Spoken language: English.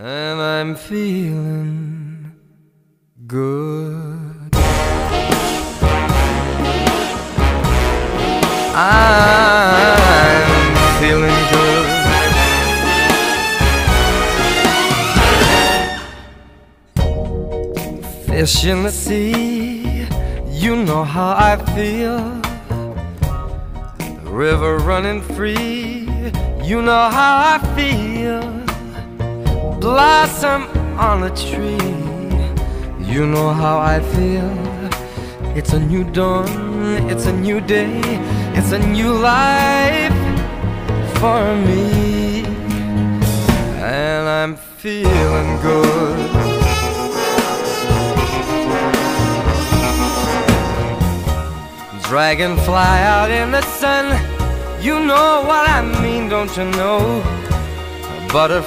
And I'm feeling good. I'm feeling good. Fish in the sea, you know how I feel. The river running free, you know how I feel. Blossom on a tree, you know how I feel. It's a new dawn, it's a new day, it's a new life for me. And I'm feeling good. Dragonfly out in the sun, you know what I mean, don't you know? Butterfly